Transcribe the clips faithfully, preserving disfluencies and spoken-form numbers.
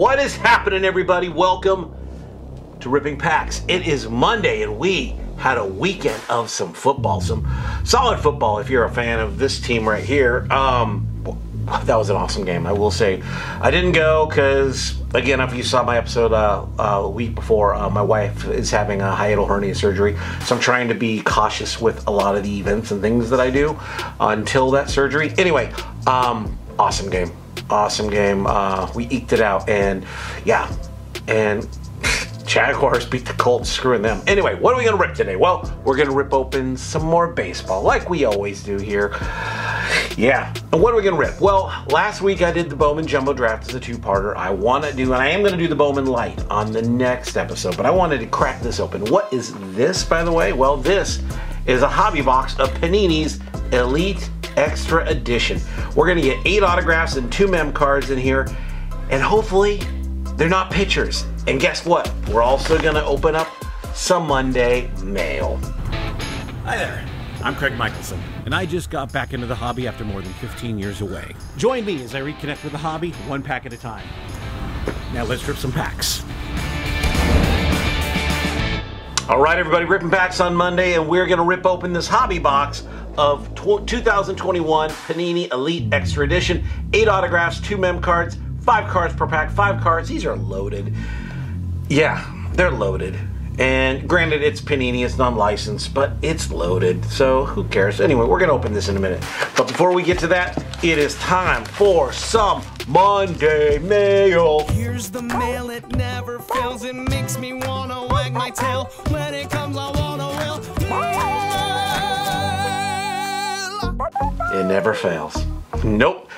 What is happening, everybody? Welcome to Ripping Packs. It is Monday, and we had a weekend of some football, some solid football if you're a fan of this team right here. Um, that was an awesome game, I will say. I didn't go because, again, if you saw my episode uh, uh, a week before, uh, my wife is having a hiatal hernia surgery, so I'm trying to be cautious with a lot of the events and things that I do until that surgery. Anyway, um, awesome game. Awesome game. Uh, we eked it out, and yeah, and Jaguars beat the Colts, screwing them. Anyway, what are we going to rip today? Well, we're going to rip open some more baseball, like we always do here. Yeah, and what are we going to rip? Well, last week I did the Bowman Jumbo Draft as a two-parter. I want to do, and I am going to do the Bowman Lite on the next episode, but I wanted to crack this open. What is this, by the way? Well, this is a hobby box of Panini's Elite Extra Edition. We're going to get eight autographs and two mem cards in here, and hopefully they're not pictures. And guess what? We're also gonna open up some Monday mail. Hi there, I'm Craig Michelson, and I just got back into the hobby after more than fifteen years away. Join me as I reconnect with the hobby, one pack at a time. Now let's rip some packs. All right, everybody, ripping packs on Monday, and we're gonna rip open this hobby box of twenty twenty-one Panini Elite Extra Edition. Eight autographs, two mem cards, Five cards per pack, five cards. These are loaded. Yeah, they're loaded. And granted, it's Panini, it's non-licensed, but it's loaded, so who cares? Anyway, we're gonna open this in a minute. But before we get to that, it is time for some Monday mail. Here's the mail, it never fails. It makes me wanna wag my tail. When it comes, I wanna will. Mail. It never fails. Nope.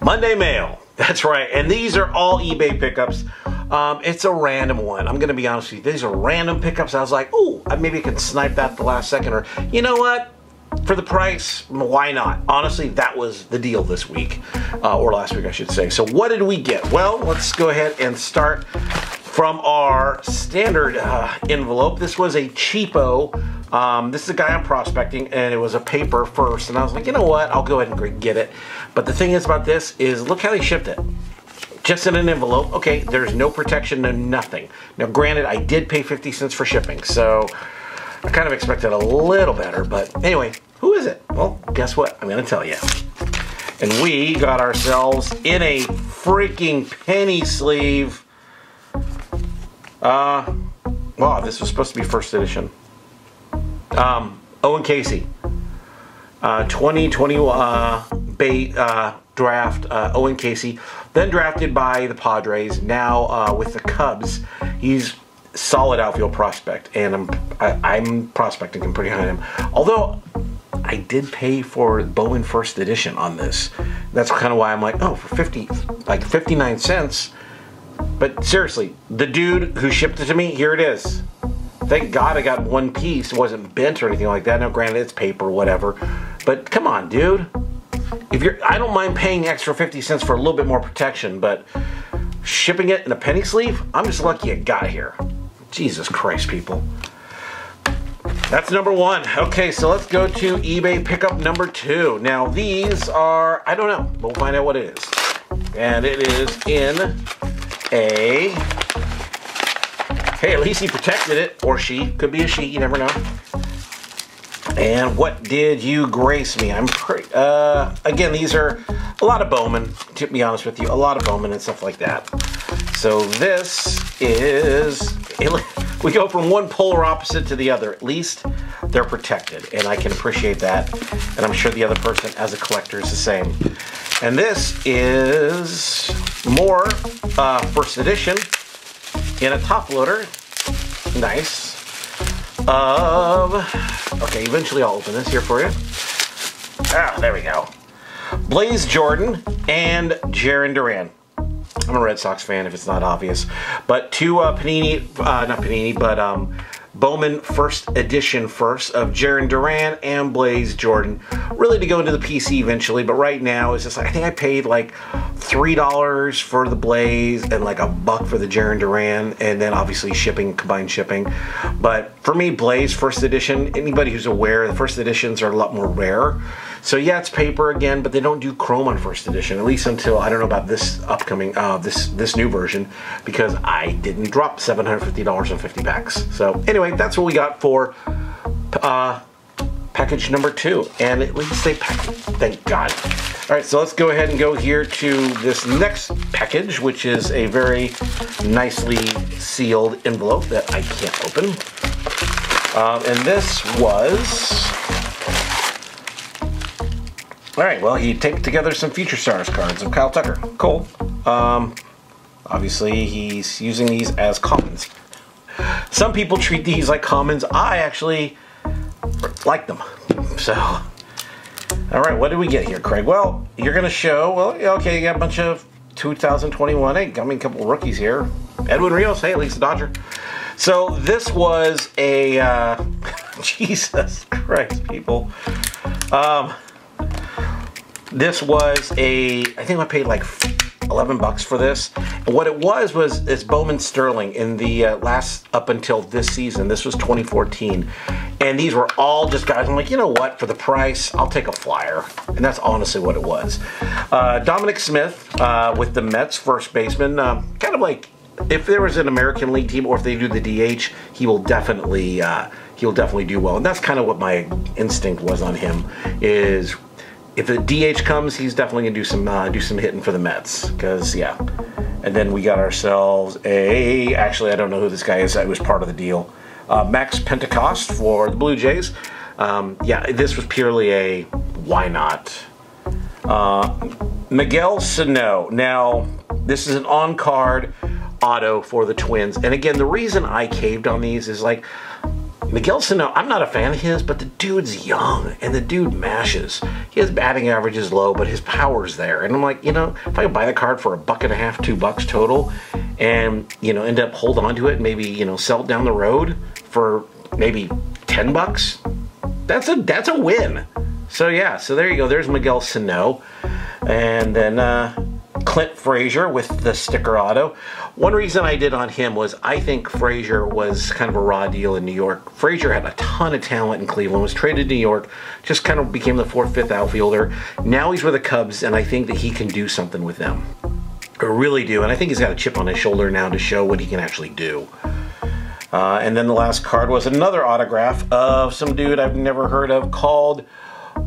Monday mail. That's right, and these are all eBay pickups. Um, it's a random one. I'm gonna be honest with you, these are random pickups. I was like, ooh, maybe I can snipe that at the last second, or you know what? For the price, why not? Honestly, that was the deal this week, uh, or last week I should say. So what did we get? Well, let's go ahead and start from our standard uh, envelope. This was a cheapo. Um, this is a guy I'm prospecting, and it was a paper first, and I was like, you know what, I'll go ahead and get it. But the thing is about this is, look how they shipped it. Just in an envelope. Okay, there's no protection, no nothing. Now granted, I did pay fifty cents for shipping, so I kind of expected a little better, but anyway, who is it? Well, guess what, I'm gonna tell you. And we got ourselves in a freaking penny sleeve. Uh, wow, this was supposed to be first edition. Um, Owen Casey, uh, twenty twenty uh, Bay, uh, draft, uh, Owen Casey, then drafted by the Padres, now uh, with the Cubs. He's solid outfield prospect, and I'm, I, I'm prospecting him pretty high on him. Although, I did pay for Bowman First Edition on this. That's kind of why I'm like, oh, for fifty, like fifty-nine cents. But seriously, the dude who shipped it to me, here it is. Thank God I got one piece. It wasn't bent or anything like that. Now, granted, it's paper, whatever. But come on, dude. If you're, I don't mind paying extra fifty cents for a little bit more protection, but shipping it in a penny sleeve? I'm just lucky it got here. Jesus Christ, people. That's number one. Okay, so let's go to eBay pickup number two. Now, these are, I don't know, but we'll find out what it is. And it is in a... Hey, at least he protected it, or she. Could be a she, you never know. And what did you grace me? I'm pretty, uh, again, these are a lot of Bowman, to be honest with you, a lot of Bowman and stuff like that. So this is, we go from one polar opposite to the other. At least they're protected, and I can appreciate that. And I'm sure the other person as a collector is the same. And this is more uh, first edition. In a top loader, nice. Of, okay, eventually I'll open this here for you. Ah, there we go. Blaze Jordan and Jarren Duran. I'm a Red Sox fan, if it's not obvious. But two uh, Panini, uh, not Panini, but um, Bowman First Edition first of Jarren Duran and Blaze Jordan. Really to go into the P C eventually, but right now it's just like, I think I paid like three dollars for the Blaze and like a buck for the Jarran Duran, and then obviously shipping, combined shipping. But for me, Blaze first edition, anybody who's aware, the first editions are a lot more rare. So yeah, it's paper again, but they don't do chrome on first edition, at least until, I don't know about this upcoming, uh, this this new version, because I didn't drop seven hundred fifty dollars on fifty packs. So anyway, that's what we got for uh, package number two, and at least they packed it, thank God. All right, so let's go ahead and go here to this next package, which is a very nicely sealed envelope that I can't open. Um, and this was... All right, well, he taped together some Future Stars cards of Kyle Tucker. Cool. Um, obviously, he's using these as commons. Some people treat these like commons. I actually like them. So, all right, what did we get here, Craig? Well, you're going to show, well, okay, you got a bunch of two thousand twenty-one. Hey, I mean, a couple of rookies here. Edwin Rios, hey, at least a Dodger. So this was a, uh, Jesus Christ, people. Um... This was a, I think I paid like eleven bucks for this. What it was was it's Bowman Sterling in the uh, last, up until this season. This was twenty fourteen. And these were all just guys, I'm like, you know what, for the price, I'll take a flyer. And that's honestly what it was. Uh, Dominic Smith uh, with the Mets, first baseman, uh, kind of like, if there was an American League team or if they do the D H, he will definitely, uh, he'll definitely do well. And that's kind of what my instinct was on him is, if the D H comes, he's definitely gonna do some uh, do some hitting for the Mets, because yeah. And then we got ourselves a, actually I don't know who this guy is, I was part of the deal. Uh, Max Pentecost for the Blue Jays. Um, yeah, this was purely a why not. Uh, Miguel Sano. Now this is an on-card auto for the Twins, and again the reason I caved on these is like, Miguel Sano, I'm not a fan of his, but the dude's young, and the dude mashes. His batting average is low, but his power's there. And I'm like, you know, if I could buy the card for a buck and a half, two bucks total, and, you know, end up hold on to it, maybe, you know, sell it down the road for maybe ten bucks, that's a, that's a win. So, yeah, so there you go. There's Miguel Sano. And then uh, Clint Frazier with the sticker auto. One reason I did on him was I think Frazier was kind of a raw deal in New York. Frazier had a ton of talent in Cleveland, was traded to New York, just kind of became the fourth, fifth outfielder. Now he's with the Cubs, and I think that he can do something with them. I really do, and I think he's got a chip on his shoulder now to show what he can actually do. Uh, and then the last card was another autograph of some dude I've never heard of called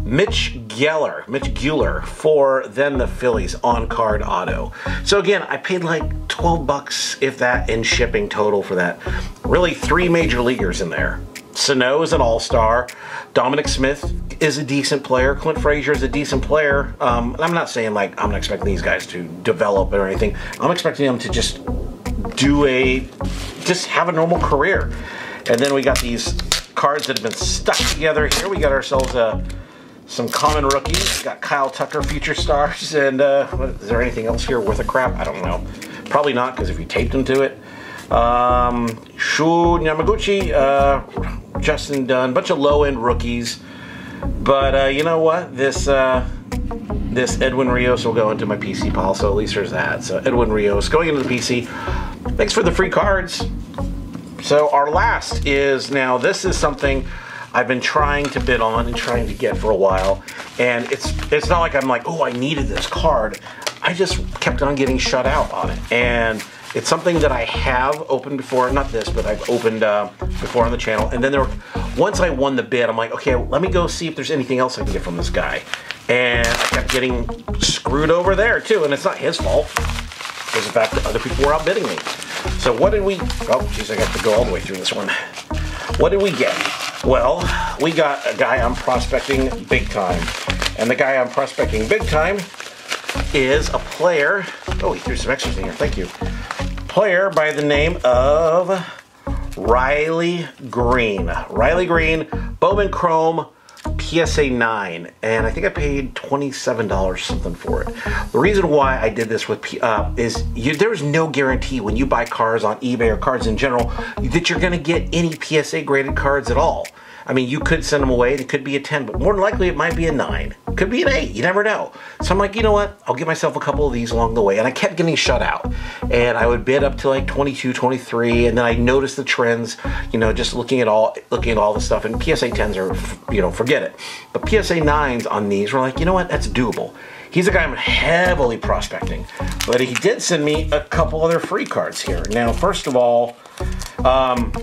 Mitch Geller, Mitch Guler for then the Phillies on card auto. So again, I paid like twelve bucks if that in shipping total for that. Really three major leaguers in there. Sano is an all-star. Dominic Smith is a decent player. Clint Frazier is a decent player. Um, and I'm not saying like, I'm not expecting these guys to develop or anything. I'm expecting them to just do a, just have a normal career. And then we got these cards that have been stuck together here. We got ourselves a, some common rookies. Got Kyle Tucker, Future Stars, and uh, what, is there anything else here worth a crap? I don't know. Probably not, because if you taped them to it. Um, Shu Yamaguchi, uh, Justin Dunn, bunch of low-end rookies. But uh, you know what? This uh, this Edwin Rios will go into my P C pile, so at least there's that. So Edwin Rios going into the P C. Thanks for the free cards. So our last is, now this is something I've been trying to bid on and trying to get for a while, and it's it's not like I'm like, oh, I needed this card. I just kept on getting shut out on it, and it's something that I have opened before, not this, but I've opened uh, before on the channel, and then there were, once I won the bid, I'm like, okay, let me go see if there's anything else I can get from this guy, and I kept getting screwed over there too, and it's not his fault. It was the fact that other people were outbidding me. So what did we, oh geez, I got to go all the way through this one. What did we get? Well, we got a guy I'm prospecting big time. And the guy I'm prospecting big time is a player. Oh, he threw some extras in here. Thank you. Player by the name of Riley Green. Riley Green, Bowman Chrome, P S A nine. And I think I paid twenty-seven dollars something for it. The reason why I did this with P uh, is you, there is no guarantee when you buy cards on eBay or cards in general that you're going to get any P S A graded cards at all. I mean, you could send them away. It could be a ten, but more than likely it might be a nine. Could be an eight. You never know. So I'm like, you know what? I'll give myself a couple of these along the way. And I kept getting shut out. And I would bid up to like twenty-two, twenty-three. And then I noticed the trends, you know, just looking at all looking at all the stuff. And P S A tens are, you know, forget it. But P S A nines on these were like, you know what? That's doable. He's a guy I'm heavily prospecting. But he did send me a couple other free cards here. Now, first of all, um,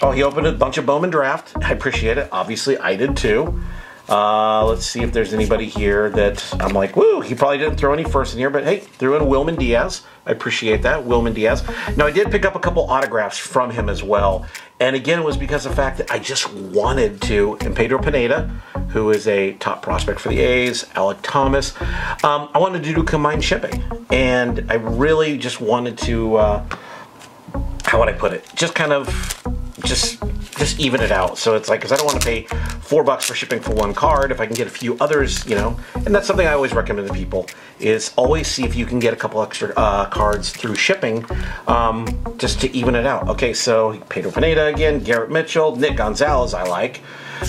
oh, he opened a bunch of Bowman Draft. I appreciate it. Obviously, I did too. Uh, let's see if there's anybody here that I'm like, woo, he probably didn't throw any first in here, but hey, threw in Wilman Diaz. I appreciate that, Wilman Diaz. Now, I did pick up a couple autographs from him as well. And again, it was because of the fact that I just wanted to, and Pedro Pineda, who is a top prospect for the A's, Alec Thomas, um, I wanted to do combined shipping. And I really just wanted to, uh, how would I put it? Just kind of, just... just even it out. So it's like, because I don't want to pay four bucks for shipping for one card if I can get a few others, you know. And that's something I always recommend to people, is always see if you can get a couple extra uh, cards through shipping, um, just to even it out. Okay, so Pedro Pineda again, Garrett Mitchell, Nick Gonzalez I like,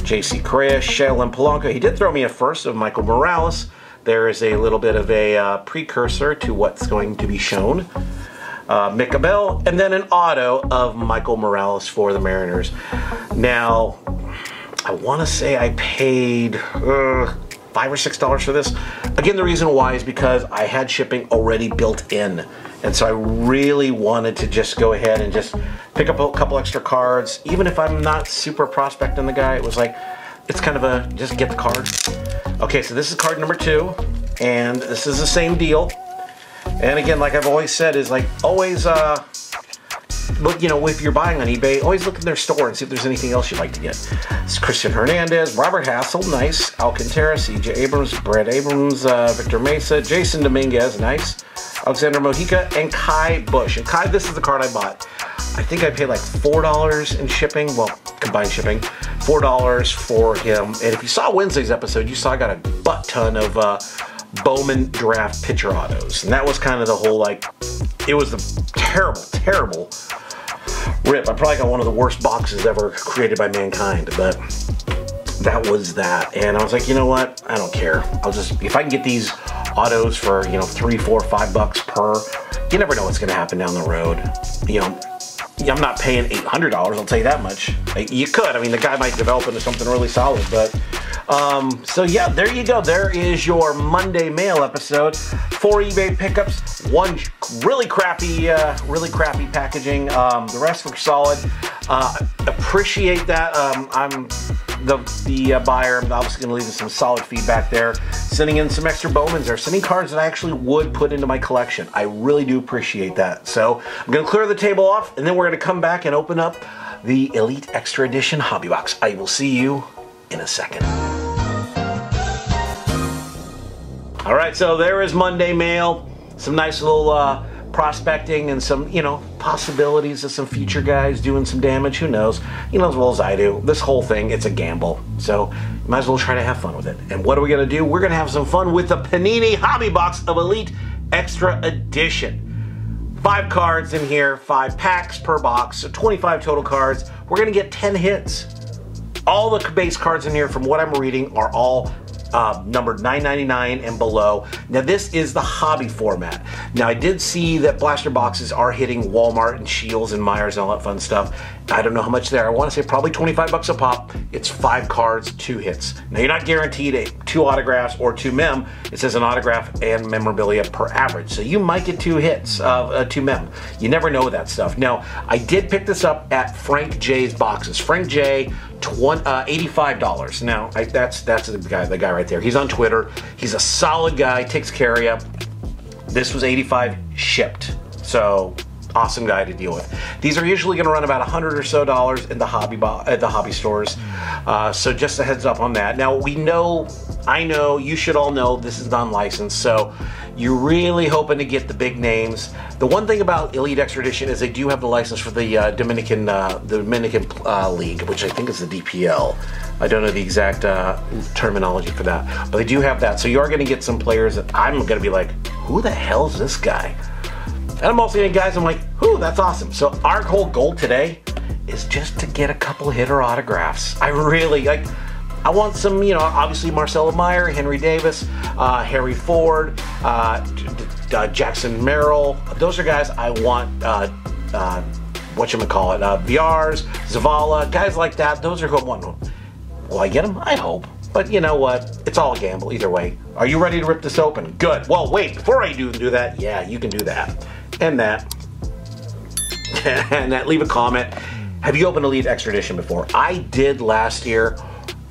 J C Correa, Shaylin Polanco. He did throw me a first of Michael Morales. There is a little bit of a uh, precursor to what's going to be shown. Uh, Micah Bell, and then an auto of Michael Morales for the Mariners. Now, I want to say I paid uh, five or six dollars for this. Again, the reason why is because I had shipping already built in, and so I really wanted to just go ahead and just pick up a couple extra cards. Even if I'm not super prospecting the guy, it was like, it's kind of a just get the card. Okay, so this is card number two, and this is the same deal. And again, like I've always said, is like always, uh, look, you know, if you're buying on eBay, always look in their store and see if there's anything else you'd like to get. It's Christian Hernandez, Robert Hassel, nice. Alcantara, C J Abrams, Brad Abrams, uh, Victor Mesa, Jason Dominguez, nice. Alexander Mojica, and Kai Bush. And Kai, this is the card I bought. I think I paid like four dollars in shipping, well, combined shipping, four dollars for him. And if you saw Wednesday's episode, you saw I got a butt ton of, uh, Bowman Draft pitcher autos, and that was kind of the whole, like, it was the terrible, terrible rip. I probably got one of the worst boxes ever created by mankind, but that was that. And I was like, you know what? I don't care. I'll just, if I can get these autos for, you know, three, four, five bucks per, you never know what's going to happen down the road. You know, I'm not paying eight hundred dollars, I'll tell you that much. You could. I mean, the guy might develop into something really solid, but Um, so yeah, there you go. There is your Monday mail episode. Four eBay pickups, one really crappy, uh, really crappy packaging. Um, the rest were solid. Uh, appreciate that. Um, I'm the, the uh, buyer. I'm obviously going to leave you some solid feedback there. Sending in some extra Bowmans or sending cards that I actually would put into my collection. I really do appreciate that. So I'm going to clear the table off, and then we're going to come back and open up the Elite Extra Edition Hobby Box. I will see you in a second. All right, so there is Monday mail. Some nice little uh, prospecting and some, you know, possibilities of some future guys doing some damage. Who knows? You know as well as I do, this whole thing, it's a gamble. So might as well try to have fun with it. And what are we going to do? We're going to have some fun with the Panini Hobby Box of Elite Extra Edition. Five cards in here, five packs per box, so twenty-five total cards. We're going to get ten hits. All the base cards in here, from what I'm reading, are all uh, numbered nine ninety-nine and below. Now, this is the hobby format. Now, I did see that blaster boxes are hitting Walmart and Shields and Myers and all that fun stuff. I don't know how much they are. I want to say probably twenty-five bucks a pop. It's five cards, two hits. Now, you're not guaranteed a, two autographs or two mem. It says an autograph and memorabilia per average. So you might get two hits of uh, two mem. You never know that stuff. Now, I did pick this up at Frank J's Boxes. Frank J, Uh, eighty-five dollars. Now, I, that's that's the guy, the guy right there. He's on Twitter. He's a solid guy. Takes care of you. This was eighty-five shipped. So, awesome guy to deal with. These are usually going to run about one hundred or so dollars in the hobby at the hobby stores. Uh, so, just a heads up on that. Now, we know, I know, you should all know this is non-licensed. So, you're really hoping to get the big names. The one thing about Elite Extra Edition is they do have the license for the uh, Dominican uh, Dominican uh, League, which I think is the D P L. I don't know the exact uh, terminology for that, but they do have that. So you are going to get some players that I'm going to be like, who the hell is this guy? And I'm also getting guys I'm like, whoo, that's awesome. So our whole goal today is just to get a couple hitter autographs. I really like. I want some, you know, obviously Marcelo Meyer, Henry Davis, uh, Harry Ford, uh, uh, Jackson Merrill. Those are guys I want. Uh, uh, whatchamacallit, uh, V Rs, Zavala, guys like that. Those are who I want. Will I get them? I hope. But you know what? It's all a gamble either way. Are you ready to rip this open? Good. Well, wait. Before I do do that, yeah, you can do that. And that. And that. Leave a comment. Have you opened Elite Extra Edition before? I did last year.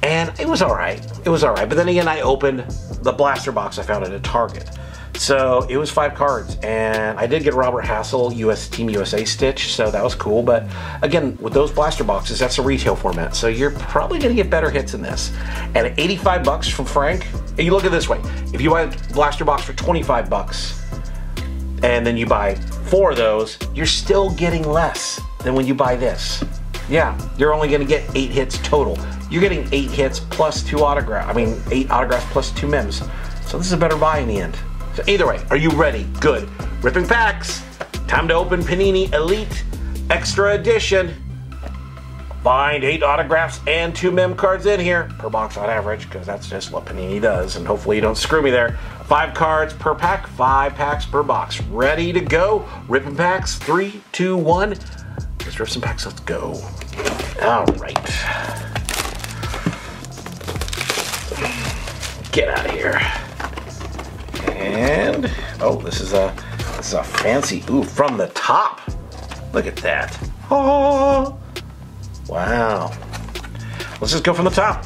And it was all right. It was all right. But then again, I opened the blaster box I found at a Target. So it was five cards. And I did get Robert Hassel, U S Team U S A Stitch. So that was cool. But again, with those blaster boxes, that's a retail format. So you're probably going to get better hits in this. And at eighty-five bucks from Frank, and you look at it this way. If you buy a blaster box for twenty-five bucks, and then you buy four of those, you're still getting less than when you buy this. Yeah, you're only going to get eight hits total. You're getting eight hits plus two autographs. I mean, eight autographs plus two mems. So this is a better buy in the end. So either way, are you ready? Good. Ripping packs. Time to open Panini Elite Extra Edition. Find eight autographs and two mem cards in here per box on average, because that's just what Panini does. And hopefully you don't screw me there. Five cards per pack, five packs per box. Ready to go. Ripping packs. Three, two, one. Let's rip some packs, let's go. All right. Get out of here. And, oh, this is a, this is a fancy, ooh, from the top. Look at that. Oh, wow. Let's just go from the top.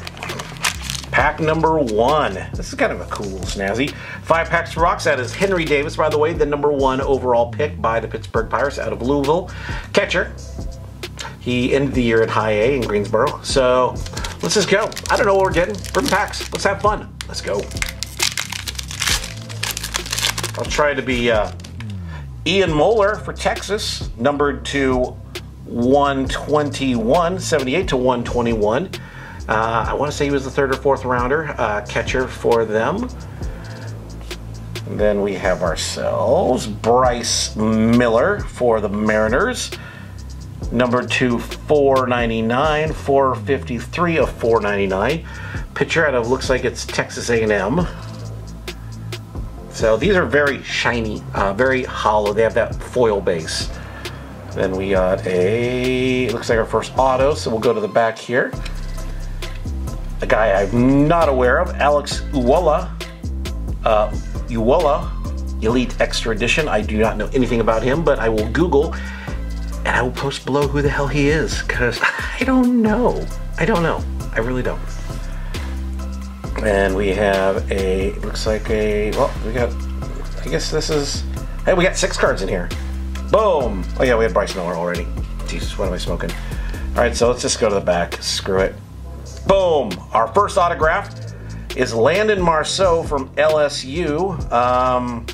Pack number one. This is kind of a cool snazzy. Five packs for rocks. That is Henry Davis, by the way, the number one overall pick by the Pittsburgh Pirates out of Louisville. Catcher. He ended the year at high A in Greensboro. So let's just go. I don't know what we're getting. Ripping packs. Let's have fun. Let's go. I'll try to be uh, Ian Moeller for Texas, numbered to one twenty-one, seventy-eight to one twenty-one. Uh, I want to say he was the third or fourth rounder, uh, catcher for them. And then we have ourselves Bryce Miller for the Mariners. Number two, four ninety-nine, four fifty-three of four ninety-nine. Pitcher out of, looks like it's Texas A and M. So these are very shiny, uh, very hollow. They have that foil base. Then we got a, it looks like our first auto, so we'll go to the back here. A guy I'm not aware of, Alex Uwala, uh, Uwala, Elite Extra Edition. I do not know anything about him, but I will Google and I will post below who the hell he is, because I don't know. I don't know. I really don't. And we have a, looks like a, well, we got, I guess this is, hey, we got six cards in here. Boom. Oh yeah, we had Bryce Miller already. Jesus, what am I smoking? All right, so let's just go to the back. Screw it. Boom! Our first autograph is Landon Marceau from L S U, um,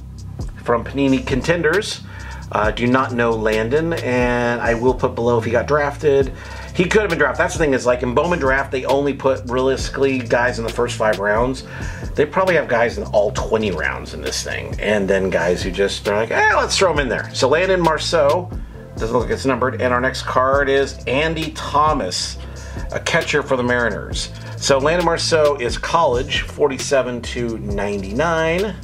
from Panini Contenders. Uh, do not know Landon, and I will put below if he got drafted. He could have been drafted. That's the thing is, like in Bowman Draft, they only put realistically guys in the first five rounds. They probably have guys in all twenty rounds in this thing, and then guys who just they're like, eh, let's throw them in there. So Landon Marceau doesn't look like it's numbered, and our next card is Andy Thomas, a catcher for the Mariners. So Landon Marceau is college, forty-seven to ninety-nine.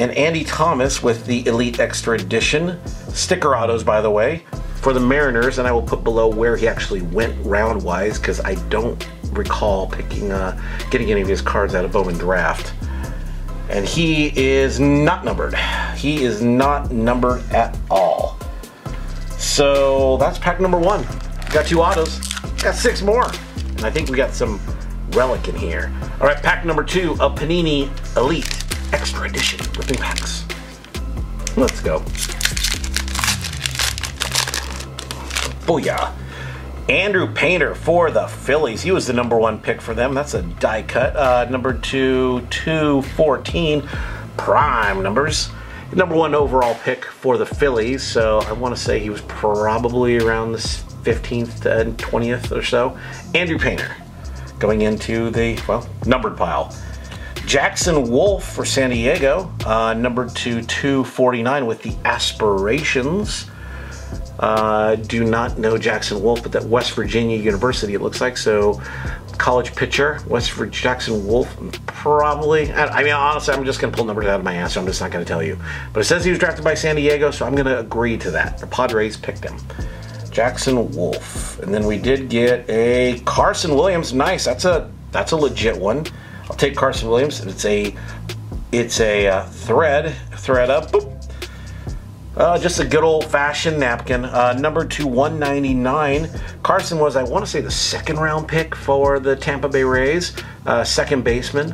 And Andy Thomas with the Elite Extra Edition. Sticker autos, by the way, for the Mariners. And I will put below where he actually went round-wise, because I don't recall picking, uh, getting any of his cards out of Bowman Draft. And he is not numbered. He is not numbered at all. So that's pack number one. Got two autos, got six more, and I think we got some relic in here. All right, pack number two of Panini Elite Extra Edition ripping packs. Let's go. Booyah. Andrew Painter for the Phillies. He was the number one pick for them. That's a die cut. Uh, number two, two fourteen, prime numbers. Number one overall pick for the Phillies. So I want to say he was probably around this fifteenth and twentieth or so. Andrew Painter going into the, well, numbered pile. Jackson Wolf for San Diego, uh, number two, two forty-nine with the Aspirations. Uh, do not know Jackson Wolf, but that West Virginia University, it looks like. So college pitcher, West Virginia, Jackson Wolf, probably. I, I mean, honestly, I'm just going to pull numbers out of my ass, so I'm just not going to tell you. But it says he was drafted by San Diego, so I'm going to agree to that. The Padres picked him. Jackson Wolf. And then we did get a Carson Williams. Nice. That's a that's a legit one. I'll take Carson Williams. It's a it's a uh, thread thread up. Boop. Uh, just a good old-fashioned napkin. Uh, number two one ninety-nine. Carson was, I want to say, the second-round pick for the Tampa Bay Rays. Uh, second baseman.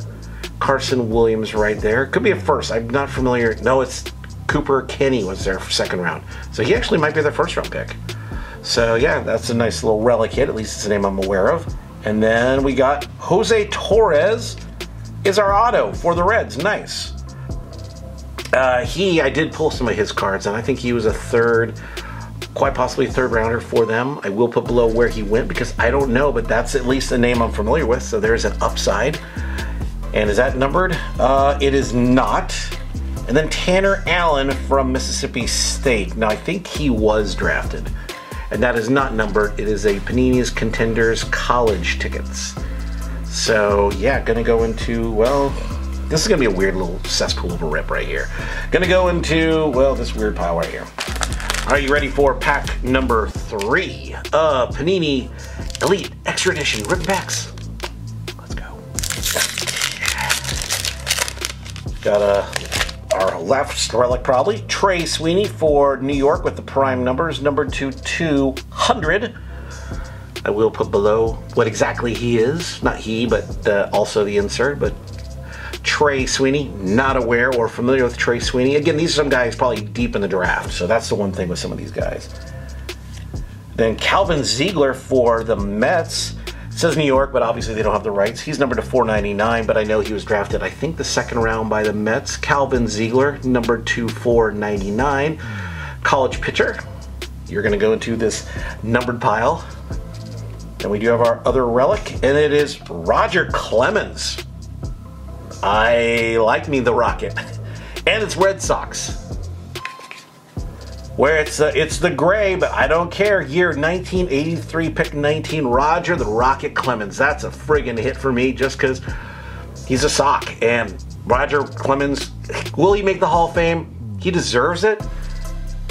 Carson Williams right there. Could be a first. I'm not familiar. No, it's Cooper Kenny was there for second round. So he actually might be their first-round pick. So, yeah, that's a nice little relic hit. At least it's a name I'm aware of. And then we got Jose Torres is our auto for the Reds. Nice. Uh, he, I did pull some of his cards, and I think he was a third, quite possibly a third rounder for them. I will put below where he went because I don't know, but that's at least a name I'm familiar with, so there's an upside. And is that numbered? Uh, it is not. And then Tanner Allen from Mississippi State. Now, I think he was drafted, and that is not numbered. It is a Panini's Contenders college tickets. So, yeah, gonna go into, well... This is going to be a weird little cesspool of a rip right here. Going to go into, well, this weird pile right here. Are you ready for pack number three? Uh, Panini Elite Extra Edition Ripping Packs. Let's go. Got a, our last relic probably. Trey Sweeney for New York with the prime numbers. Number two two hundred. I will put below what exactly he is. Not he, but uh, also the insert, but... Trey Sweeney, not aware or familiar with Trey Sweeney. Again, these are some guys probably deep in the draft, so that's the one thing with some of these guys. Then Calvin Ziegler for the Mets. It says New York, but obviously they don't have the rights. He's numbered to four ninety-nine, but I know he was drafted, I think, the second round by the Mets. Calvin Ziegler, number two four ninety-nine. College pitcher. You're going to go into this numbered pile. And we do have our other relic, and it is Roger Clemens. I like me the Rocket, and it's Red Sox, where it's uh, it's the gray, but I don't care. Year nineteen eighty-three, pick nineteen, Roger the Rocket Clemens. That's a friggin' hit for me, just because he's a sock. And Roger Clemens, will he make the Hall of Fame? He deserves it.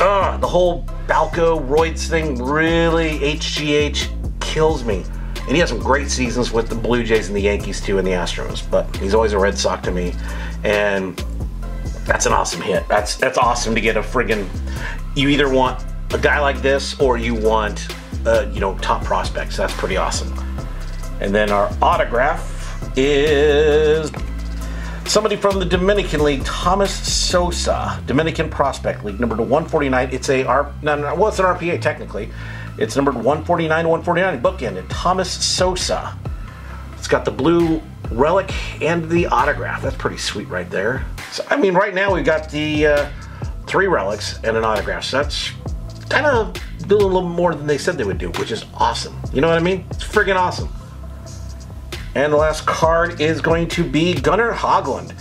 Ugh, the whole Balco Roids thing really H G H kills me. And he has some great seasons with the Blue Jays and the Yankees, too, and the Astros. But he's always a Red Sox to me. And that's an awesome hit. That's that's awesome to get a friggin'... You either want a guy like this or you want, uh, you know, top prospects. That's pretty awesome. And then our autograph is somebody from the Dominican League, Thomas Sosa. Dominican Prospect League, number one forty-nine. It's a... R no, no, well, it's an R P A, technically. It's numbered one forty-nine to one forty-nine, bookended. Thomas Sosa. It's got the blue relic and the autograph. That's pretty sweet right there. So, I mean, right now we've got the uh, three relics and an autograph. So that's kind of doing a little more than they said they would do, which is awesome. You know what I mean? It's friggin' awesome. And the last card is going to be Gunnar Hoglund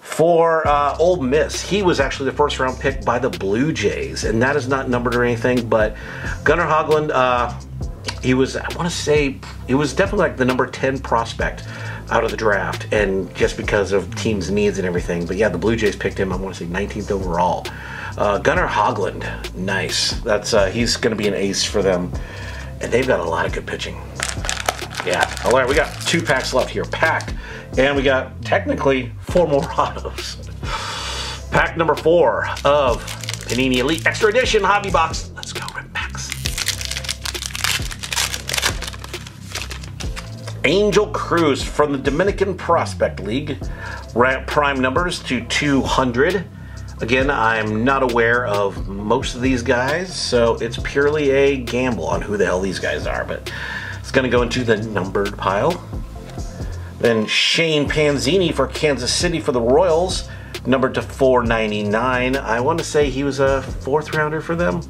for uh, Ole Miss. He was actually the first round pick by the Blue Jays, and that is not numbered or anything, but Gunnar Hoglund, uh, he was, I want to say, it was definitely like the number ten prospect out of the draft, and just because of teams' needs and everything, but yeah, the Blue Jays picked him, I want to say nineteenth overall. Uh, Gunnar Hoglund, nice. That's uh, he's going to be an ace for them, and they've got a lot of good pitching. Yeah, all right, we got two packs left here. Pack, and we got technically four more autos. Pack number four of Panini Elite Extra Edition Hobby Box. Let's go, Rip Packs. Angel Cruz from the Dominican Prospect League. Prime numbers to two hundred. Again, I'm not aware of most of these guys, so it's purely a gamble on who the hell these guys are, but... It's going to go into the numbered pile. Then Shane Panzini for Kansas City for the Royals, numbered to four ninety-nine. I want to say he was a fourth rounder for them.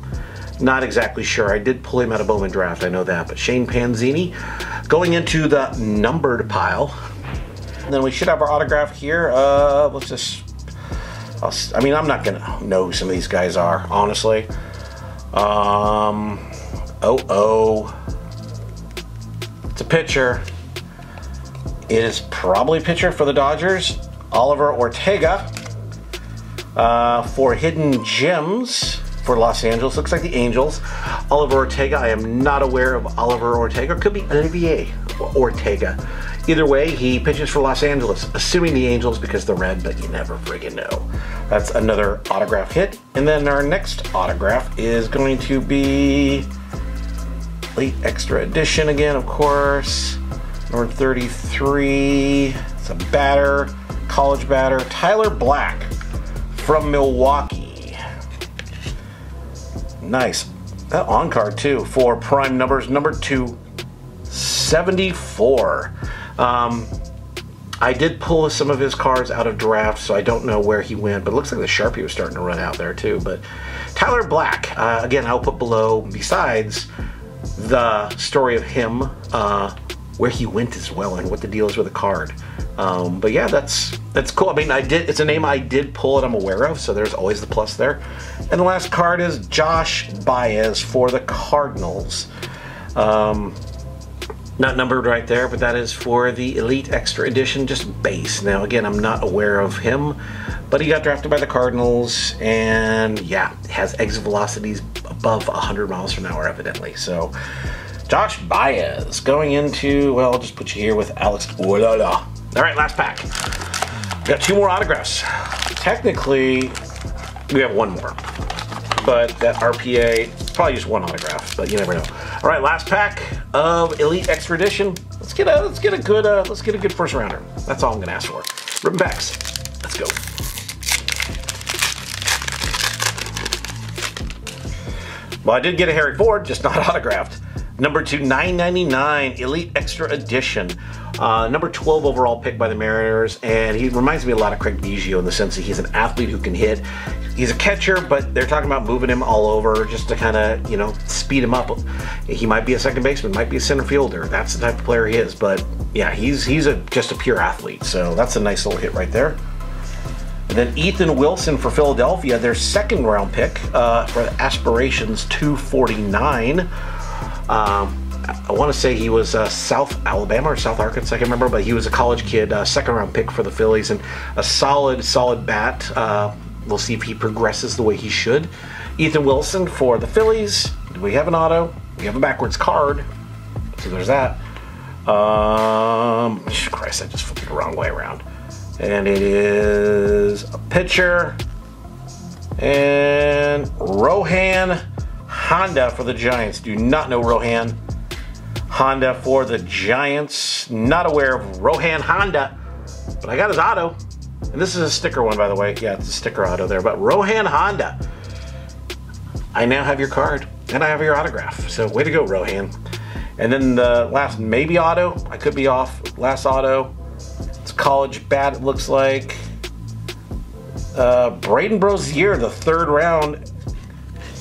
Not exactly sure. I did pull him out of Bowman Draft, I know that. But Shane Panzini going into the numbered pile. And then we should have our autograph here. Uh, let's just... I'll, I mean, I'm not going to know who some of these guys are, honestly. Um, oh, oh. It's a pitcher. It is probably pitcher for the Dodgers. Oliver Ortega. Uh, for Hidden Gems for Los Angeles. Looks like the Angels. Oliver Ortega. I am not aware of Oliver Ortega. Could be Olivier Ortega. Either way, he pitches for Los Angeles, assuming the Angels because they're red, but you never friggin' know. That's another autograph hit. And then our next autograph is going to be Elite Extra Edition again, of course. Number thirty-three. It's a batter, college batter, Tyler Black from Milwaukee. Nice. That on card, too, for prime numbers, number two seventy-four. Um, I did pull some of his cards out of draft, so I don't know where he went, but it looks like the Sharpie was starting to run out there too. But Tyler Black, uh, again, I'll put below, besides the story of him, uh, where he went as well and what the deal is with the card. Um, but yeah, that's that's cool. I mean, I did. It's a name I did pull that I'm aware of, so there's always the plus there. And the last card is Josh Baez for the Cardinals. Um, Not numbered right there, but that is for the Elite Extra Edition, just base. Now, again, I'm not aware of him, but he got drafted by the Cardinals, and yeah, has exit velocities above one hundred miles per hour, evidently. So, Josh Baez going into, well, I'll just put you here with Alex Olala. All right, last pack. We got two more autographs. Technically, we have one more, but that R P A, probably just one autograph, but you never know. All right, last pack of Elite Extra Edition. Let's get a let's get a good uh, let's get a good first rounder. That's all I'm gonna ask for. Ripping Packs. Let's go. Well, I did get a Harry Ford, just not autographed. Number to nine ninety-nine, Elite Extra Edition. Uh, number twelve overall pick by the Mariners, and he reminds me a lot of Craig Biggio in the sense that he's an athlete who can hit. He's a catcher, but they're talking about moving him all over just to kind of, you know, speed him up. He might be a second baseman, might be a center fielder. That's the type of player he is. But yeah, he's he's a just a pure athlete. So that's a nice little hit right there. And then Ethan Wilson for Philadelphia, their second round pick uh, for the Aspirations two forty-nine. Um, I want to say he was uh, South Alabama or South Arkansas, I can't remember, but he was a college kid, uh, second round pick for the Phillies, and a solid, solid bat. Uh, we'll see if he progresses the way he should. Ethan Wilson for the Phillies. Do we have an auto? We have a backwards card, so there's that. Um, Christ, I just flipped it the wrong way around. And it is a pitcher, and Rohan Honda for the Giants. Do not know Rohan Honda for the Giants. Not aware of Rohan Honda, but I got his auto. And this is a sticker one, by the way. Yeah, it's a sticker auto there. But Rohan Honda, I now have your card, and I have your autograph. So way to go, Rohan. And then the last maybe auto. I could be off. Last auto. It's college bat, it looks like. Uh, Braden Brozier, the third round.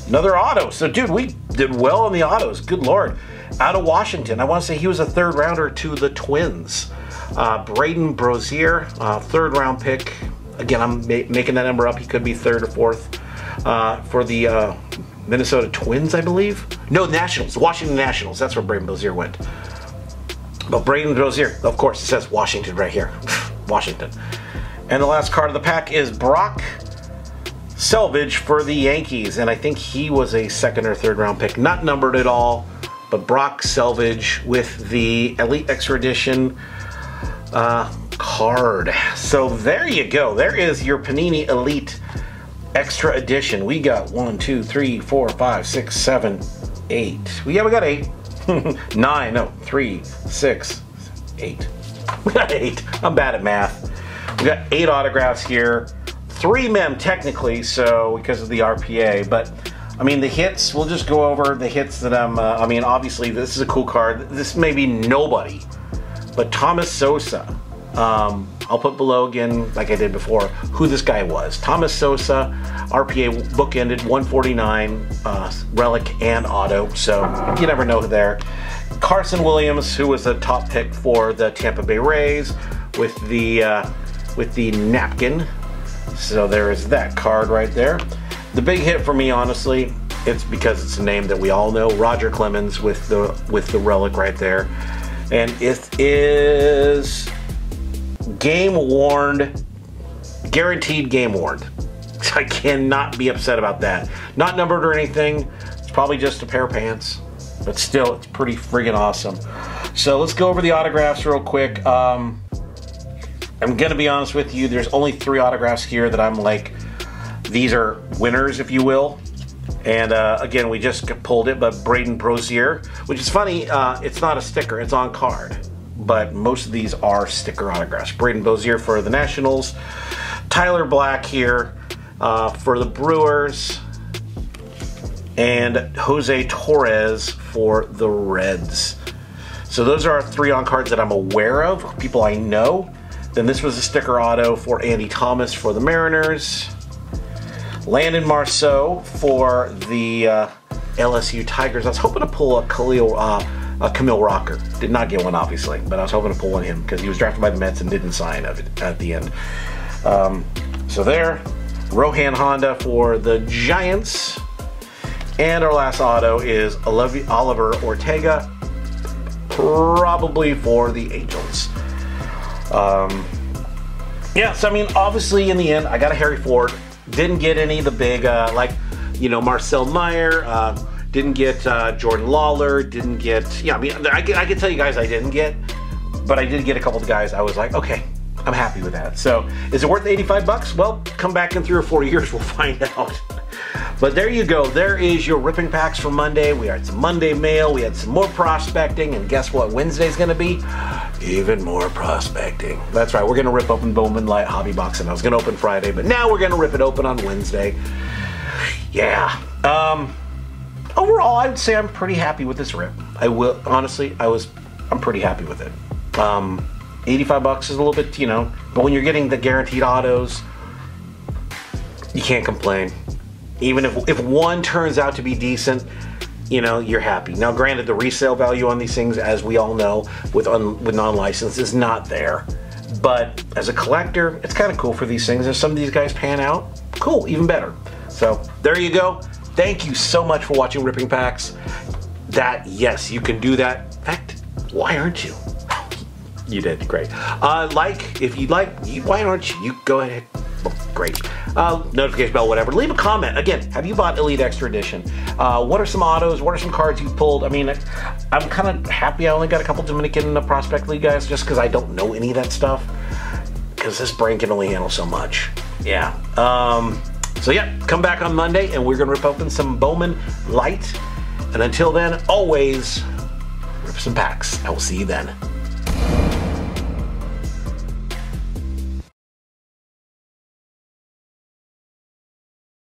Another auto. So, dude, we did well on the autos. Good Lord. Out of Washington. I want to say he was a third rounder to the Twins. Uh, Braden Brozier, uh, third round pick. Again, I'm ma making that number up. He could be third or fourth uh, for the uh, Minnesota Twins, I believe. No, Nationals. Washington Nationals. That's where Braden Brozier went. But Braden Brozier, of course, it says Washington right here. Washington. And the last card of the pack is Brock Selvage for the Yankees, and I think he was a second or third round pick, not numbered at all, but Brock Selvage with the Elite Extra Edition uh, card. So there you go. There is your Panini Elite Extra Edition. We got one, two, three, four, five, six, seven, eight. We haven't got eight. Nine, no, three, six, eight. We got eight. I'm bad at math. We got eight autographs here. Three mem technically, so because of the R P A, but I mean the hits. We'll just go over the hits that I'm. Uh, I mean, obviously this is a cool card. This may be nobody, but Thomas Sosa. Um, I'll put below again, like I did before, who this guy was. Thomas Sosa, R P A bookended one forty-nine, uh, relic and auto. So you never know there. Carson Williams, who was the top pick for the Tampa Bay Rays, with the uh, with the napkin. So there is that card right there. The big hit for me, honestly, it's because it's a name that we all know. Roger Clemens with the with the relic right there. And it is game warned, guaranteed game warned. I cannot be upset about that. Not numbered or anything. It's probably just a pair of pants, but still, it's pretty friggin' awesome. So let's go over the autographs real quick. Um, I'm gonna be honest with you. There's only three autographs here that I'm like, these are winners, if you will. And uh, again, we just pulled it, but Braden Brozier, which is funny, uh, it's not a sticker, it's on card. But most of these are sticker autographs. Braden Brozier for the Nationals. Tyler Black here uh, for the Brewers. And Jose Torres for the Reds. So those are our three on cards that I'm aware of, people I know. Then this was a sticker auto for Andy Thomas for the Mariners. Landon Marceau for the uh, L S U Tigers. I was hoping to pull a Khalil, uh, a Camille Rocker. Did not get one, obviously, but I was hoping to pull one him because he was drafted by the Mets and didn't sign of it at the end. Um, so there, Rohan Honda for the Giants. And our last auto is Oliver Ortega, probably for the Angels. Um, yeah, so I mean, obviously in the end, I got a Harry Ford. Didn't get any of the big, uh, like, you know, Marcel Meyer, uh, didn't get uh, Jordan Lawler, didn't get, yeah, I mean, I can, I can tell you guys I didn't get, but I did get a couple of guys I was like, okay, I'm happy with that. So, is it worth eighty-five bucks? Well, come back in three or four years, we'll find out. But there you go, there is your ripping packs for Monday. We had some Monday mail, we had some more prospecting, and guess what Wednesday's gonna be? Even more prospecting. That's right, we're gonna rip open Bowman Lite Hobby Box, and I was gonna open Friday, but now we're gonna rip it open on Wednesday. Yeah. Um, overall, I would say I'm pretty happy with this rip. I will, honestly, I was, I'm pretty happy with it. Um, eighty-five bucks is a little bit, you know, but when you're getting the guaranteed autos, you can't complain. Even if, if one turns out to be decent, you know, you're happy. Now, granted, the resale value on these things, as we all know, with, un, with non-licensed is not there. But as a collector, it's kind of cool for these things. If some of these guys pan out, cool, even better. So there you go. Thank you so much for watching Ripping Packs. That, yes, you can do that. In fact, why aren't you? You did, great. Uh, like, if you'd like, you, why aren't you? You go ahead. Great. Uh, notification bell, whatever. Leave a comment. Again, have you bought Elite Extra Edition? Uh, what are some autos? What are some cards you've pulled? I mean, I'm kind of happy I only got a couple Dominican in the Prospect League guys just because I don't know any of that stuff. Because this brain can only handle so much. Yeah. Um, so, yeah, come back on Monday and we're going to rip open some Bowman Lite. And until then, always rip some packs. I will see you then.